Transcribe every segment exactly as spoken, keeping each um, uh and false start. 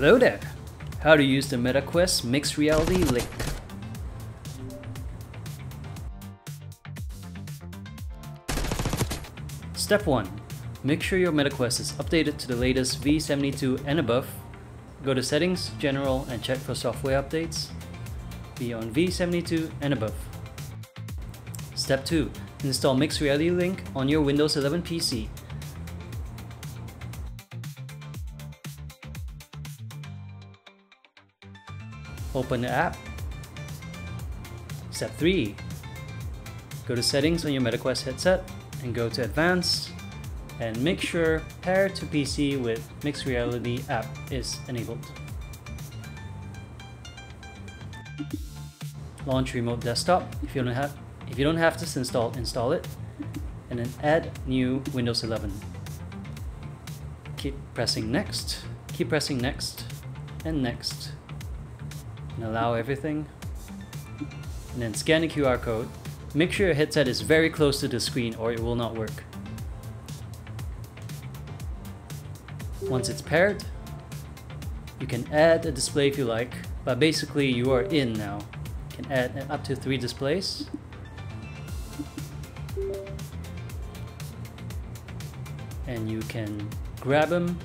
Hello there! How to use the Meta Quest Mixed Reality Link. Step one. Make sure your Meta Quest is updated to the latest V seventy-two and above. Go to Settings, General, and check for software updates. Be on V seventy-two and above. Step two. Install Mixed Reality Link on your Windows eleven P C. Open the app. Step three. Go to Settings on your Meta Quest headset and go to Advanced and make sure Pair to P C with Mixed Reality app is enabled. Launch Remote Desktop. If you don't have, if you don't have this installed, install it and then add new Windows eleven. Keep pressing Next, keep pressing Next and Next. And allow everything, and then scan the Q R code. Make sure your headset is very close to the screen or it will not work. Once it's paired, you can add a display if you like, but basically you are in now. You can add up to three displays. And you can grab them,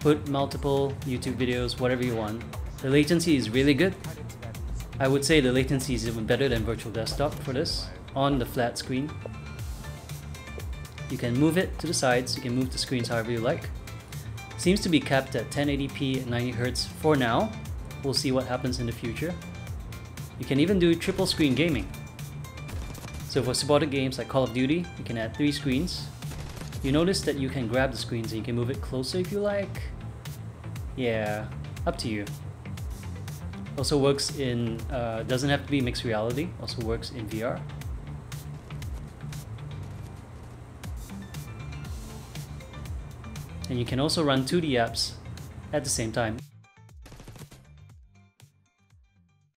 put multiple YouTube videos, whatever you want. The latency is really good. I would say the latency is even better than Virtual Desktop for this, on the flat screen. You can move it to the sides, you can move the screens however you like. Seems to be capped at ten eighty p and ninety hertz for now. We'll see what happens in the future. You can even do triple screen gaming. So for supported games like Call of Duty, you can add three screens. You notice that you can grab the screens and you can move it closer if you like. Yeah, up to you. Also works in, uh, doesn't have to be mixed reality, also works in V R. And you can also run two D apps at the same time.